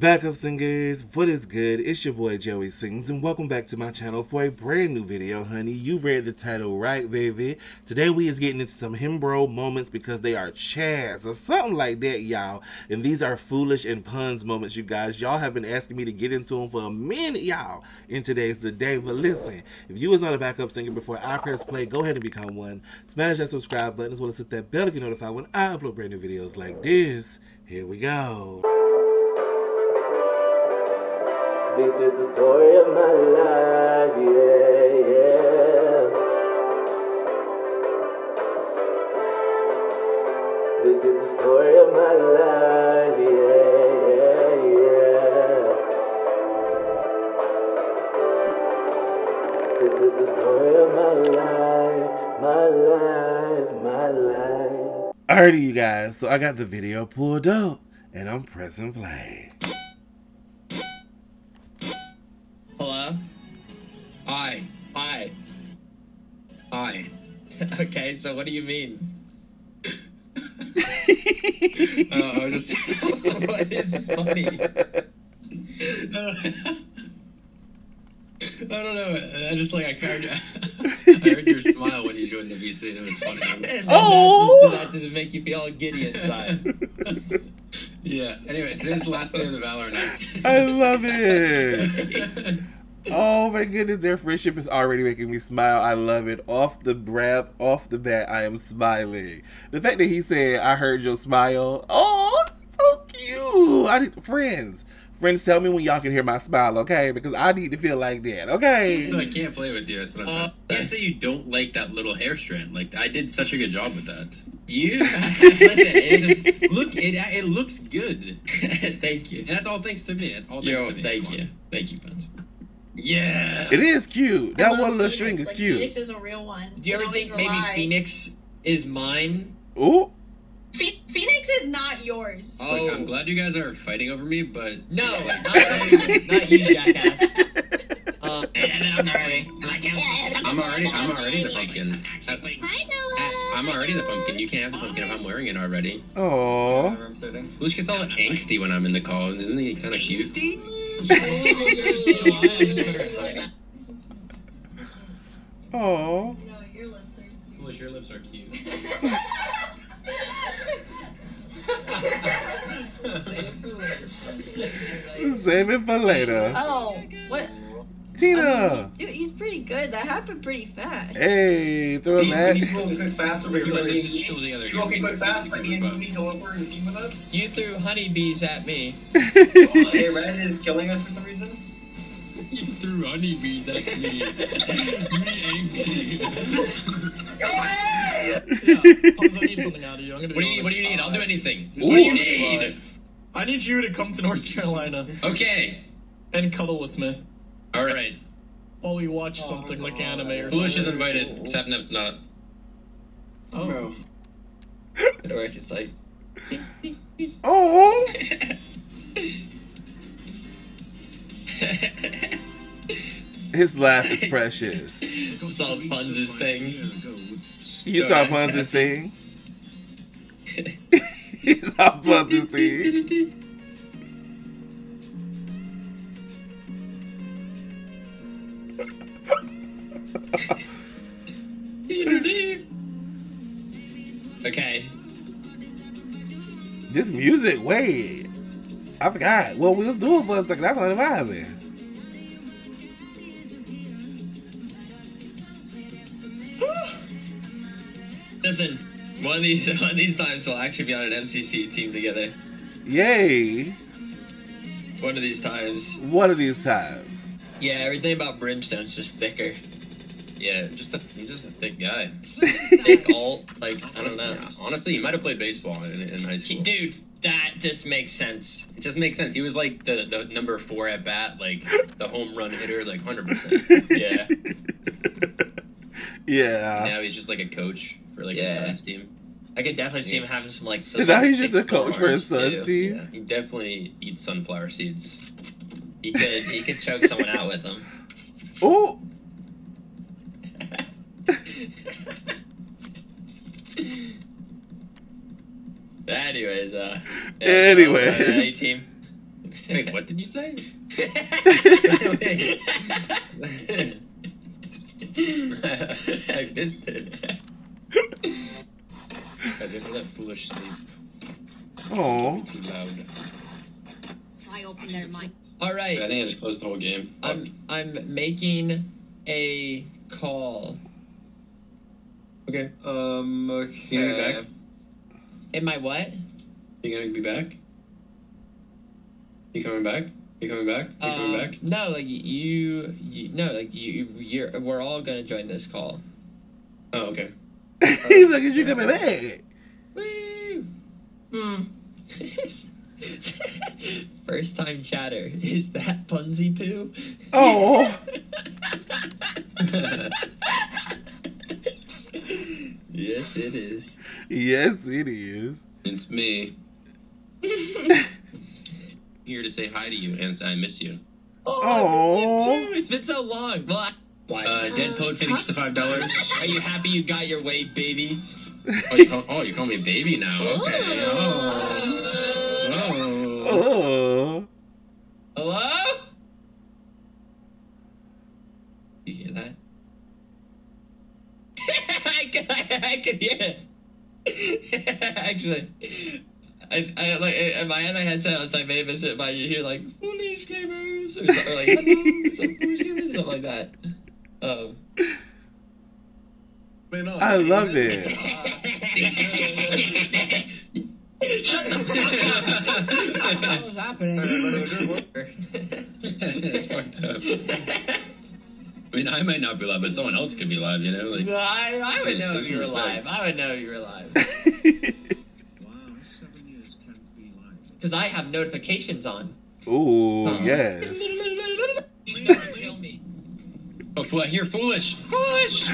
Back up singers, what is good? It's your boy Joey Sings and welcome back to my channel for a brand new video, honey. You read the title right, baby. Today we is getting into some hembro moments because they are chads or something like that, y'all. And these are foolish and puns moments, you guys. Y'all have been asking me to get into them for a minute, y'all. And today's the day. But listen, if you was not a backup singer before I press play, go ahead and become one. Smash that subscribe button as well as hit that bell to get notified when I upload brand new videos like this. Here we go. This is the story of my life, yeah, yeah. This is the story of my life, yeah, yeah, yeah. This is the story of my life, my life, my life. Alrighty, you guys, so I got the video pulled up and I'm pressing play. Hi. Okay, so what do you mean? I was just... What is funny? I don't know. I just, like, I heard your smile when you joined the VC and it was funny. Oh! That just make you feel all giddy inside. Yeah, anyway, today's the last day of the Valorant night. I love it! Oh my goodness, their friendship is already making me smile. I love it. Off the bat, I am smiling. The fact that he said, "I heard your smile." Oh, that's so cute. Friends, tell me when y'all can hear my smile, okay? Because I need to feel like that, okay? No, I can't play with you. That's what I'm saying. I can't say you don't like that little hair strand. Like, I did such a good job with that. Listen, it's just, look, it looks good. Thank you. And that's all thanks to me. That's all thanks to me. Thank you, friends. Yeah, it is cute. That one little string is cute. Phoenix is a real one. Do you ever think maybe Phoenix is mine? Oh, Phoenix is not yours. Oh, like, I'm glad you guys are fighting over me, but no, not you, jackass. And I'm already, the pumpkin. I'm already the pumpkin. You can't have the pumpkin if I'm wearing it already. Oh, Lush gets all angsty when I'm in the call, and isn't he kind of cute? Oh. No, your lips are cute. Foolish, your lips are cute. Save it for later. Oh, what? Tina. I mean, he's pretty good. That happened pretty fast. Hey, throw a match. You want to click fast? I mean, can you go over and team with us? You threw honeybees at me. Hey, Red is killing us for some reason. You threw honeybees at me. You angry. Come on! I need something out of you. What do you need? I'll do anything. What do you need? I need you to come to North Carolina. Okay. And cuddle with me. All right. While we watch something like anime or Foolish is invited. Sapnap's not. Oh. Bro. It'll work. It's like. Oh. His laugh is precious. You saw Punz's thing. You saw Punz's thing. You saw Punz's thing. Okay. This music, wait. I forgot what we was doing for a second. That's what I'm vibing. Listen, one of these times we'll actually be on an MCC team together. Yay! One of these times. One of these times. Yeah, everything about Brimstone's just thicker. Yeah, he's just a thick guy. Thick alt, like, I don't know. Honestly, he might have played baseball in high school. Dude, that just makes sense. It just makes sense. He was like the number 4 at bat, like the home run hitter, like 100%. Yeah. Yeah. Now he's just like a coach for like his son's team. I could definitely see him having some like. Now he's just a coach for his son's team. Yeah. He definitely eats sunflower seeds. He could choke someone out with them. Oh. Anyways, team. Wait, what did you say? Wait. I missed it. I missed all that foolish sleep. Oh. Too loud. I opened their mic. All right. I think I just closed the whole game. I'm making a call. Okay. Okay. You gonna be back? Am I what? You gonna be back? You coming back? You coming back? You coming back? No, like we're all gonna join this call. Oh, okay. He's like, is you coming back? Woo! Hmm. First time chatter. Is that Punzi Poo? Oh. Yes, it is. Yes, it is. It's me. Here to say hi to you and say I miss you. Oh, I miss you too. It's been so long. Well, Dead Poet Phoenix the $5. Are you happy you got your way, baby? Oh, you call me baby now. Okay. Oh. Hello? You hear that? I can hear it. Actually. If I had my headset on, so I may have missed it, but I hear like Foolish Gamers or something, or like hello, some Foolish Gamers or something like that. I love it. Shut the fuck up. What was happening? I mean, I might not be live, but someone else could be live, you know? Like, I would know if you were live. I would know if you were live. Because I have notifications on. Ooh, yes. Oh, here, foolish. Foolish!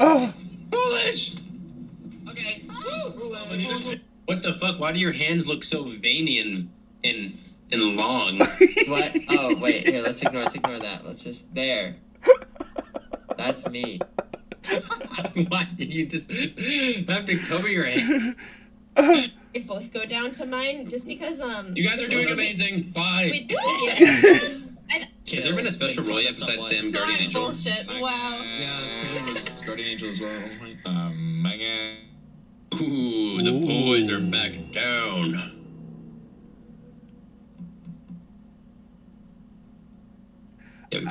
Oh! Foolish! Okay. What the fuck? Why do your hands look so veiny and long? What? Oh, wait. Here, let's ignore that. Let's just... There. That's me. Why did you just have to cover your hand? We both go down to mine just because you guys are doing amazing. Bye. Has there been a special role yet besides Sam Guardian Angel? Bullshit. Wow. Yeah, Sam Guardian Angel as well. My God. Ooh, the boys are back down.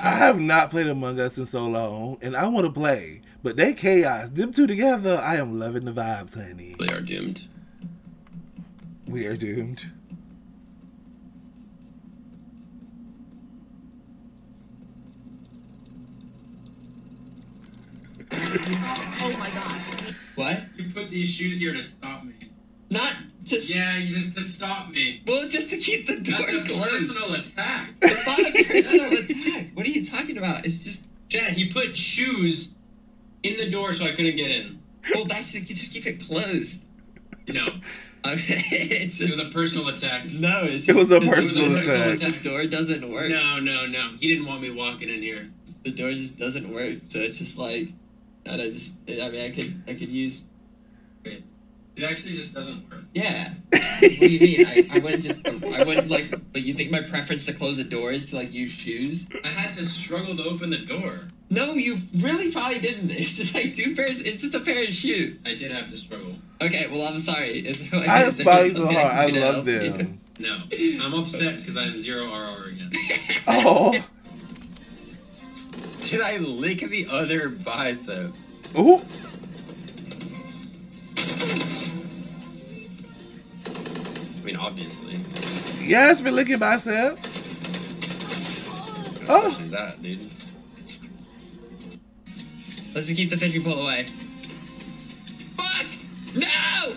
I have not played Among Us in so long, and I want to play, but they chaos. Them two together, I am loving the vibes, honey. They are doomed. We are doomed. Oh my God. What? You put these shoes here to stop me. Not to... Yeah, to stop me. Well, it's just to keep the door closed. That's a personal attack. It's not a personal attack. What are you talking about? It's just... Chad, he put shoes in the door so I couldn't get in. Well, that's... You just keep it closed. No. It's just, it was a personal attack. No, it's just, it was a personal attack. The door doesn't work. No. He didn't want me walking in here. The door just doesn't work. So it's just like, I could use. It actually just doesn't work. Yeah. What do you mean? I wouldn't, but you think my preference to close a door is to like use shoes? I had to struggle to open the door. No, you really probably didn't. It's just like two pairs. It's just a pair of shoes. I did have to struggle. Okay, well, I'm sorry. I despise the heart. I love them. No, I'm upset because I'm 0 RR again. Oh. Did I lick the other bicep? Oh. I mean, obviously. Yes, for licking biceps. Oh. Who's that, dude? Let's just keep the fishy pole away. Fuck! No!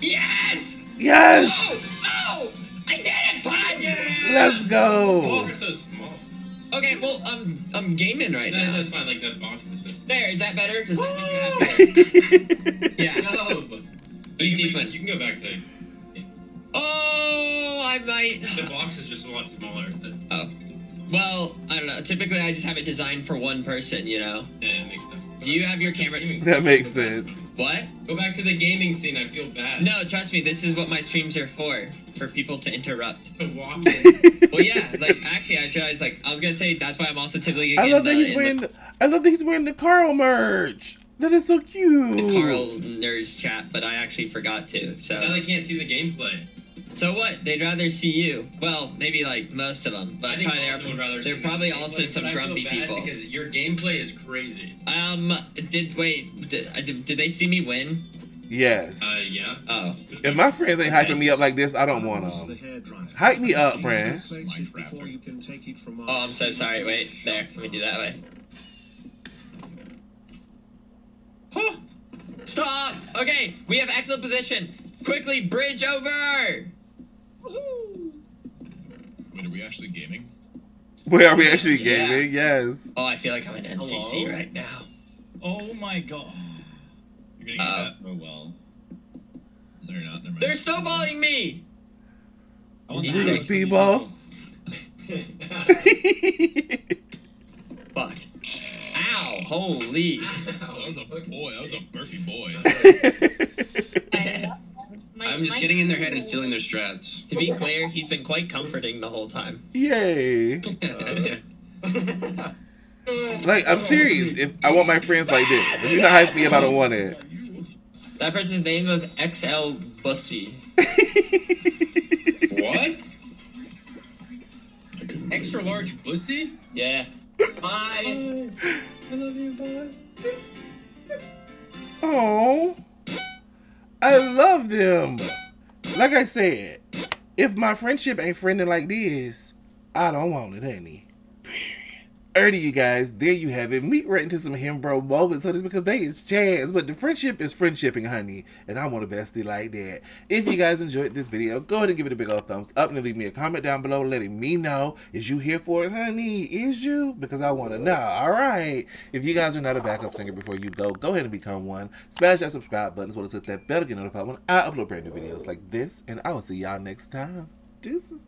Yes! Yes! Oh! I did it, bud! Let's go! Balls are so small. Okay, well, I'm gaming right now. That's fine. Like, the box is just... There, is that better? Does that make you happy? Yeah. No. But you can go back to... Oh, I might... The box is just a lot smaller. Oh. Well, I don't know. Typically, I just have it designed for one person, you know? Yeah, it makes sense. Do you have your camera? That makes sense. What? Go back to the gaming scene. I feel bad. No, trust me. This is what my streams are for people to interrupt. Well, yeah. Like, actually, I realized, like, I was going to say, that's why I'm also typically against I love that he's wearing the Carl merch. That is so cute. The Carl nerds chat, but I actually forgot to, so. Now they can't see the gameplay. So what? They'd rather see you. Well, maybe like most of them, but they're probably also some grumpy people. Because your gameplay is crazy. Did they see me win? Yes. Yeah. Oh. If my friends ain't hyping me up like this, I don't want them. Hype me up, friends. Oh, I'm so sorry. Wait, there. Let me do that way. Huh. Stop. Okay, we have excellent position. Quickly bridge over. Wait, are we actually gaming? Wait, are we actually gaming? Yeah. Yes. Oh, I feel like I'm in MCC right now. Oh my god. You're gonna get that? Oh well. They're not. They're snowballing me. Rude people. Fuck. Ow! Holy. That was a boy. That was a burpy boy. I'm just getting in their head and stealing their strats. To be clear, he's been quite comforting the whole time. Yay. Like, I'm serious. If I want my friends like this. If you're not hype me up, I don't want it. That person's name was XL Bussy. What? Extra large Bussy? Yeah. Bye. I love you, bye. Oh. I love them. Like I said, if my friendship ain't friending like this, I don't want it, honey. Alrighty, you guys, there you have it. Meet right into some him bro moments, honey, because they is jazz, but the friendship is friendshipping, honey, and I want a bestie like that. If you guys enjoyed this video, go ahead and give it a big old thumbs up and leave me a comment down below letting me know, is you here for it, honey? Is you? Because I want to know. Alright, if you guys are not a backup singer before you go ahead and become one. Smash that subscribe button as well as hit that bell to get notified when I upload brand new videos like this, and I will see y'all next time. Deuces.